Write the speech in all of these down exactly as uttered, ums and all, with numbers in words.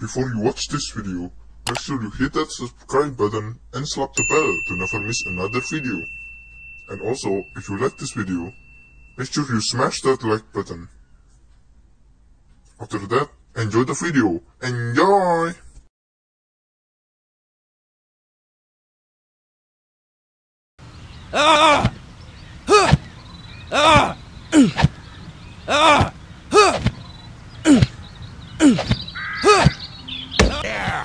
Before you watch this video, make sure you hit that subscribe button and slap the bell to never miss another video. And also, if you like this video, make sure you smash that like button. After that, enjoy the video. Enjoy! Ah! Huh! Ah! Ah! Huh! Huh! Yeah! Yeah.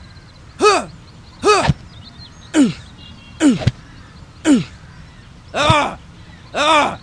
Huh! Huh! Ah! Ah!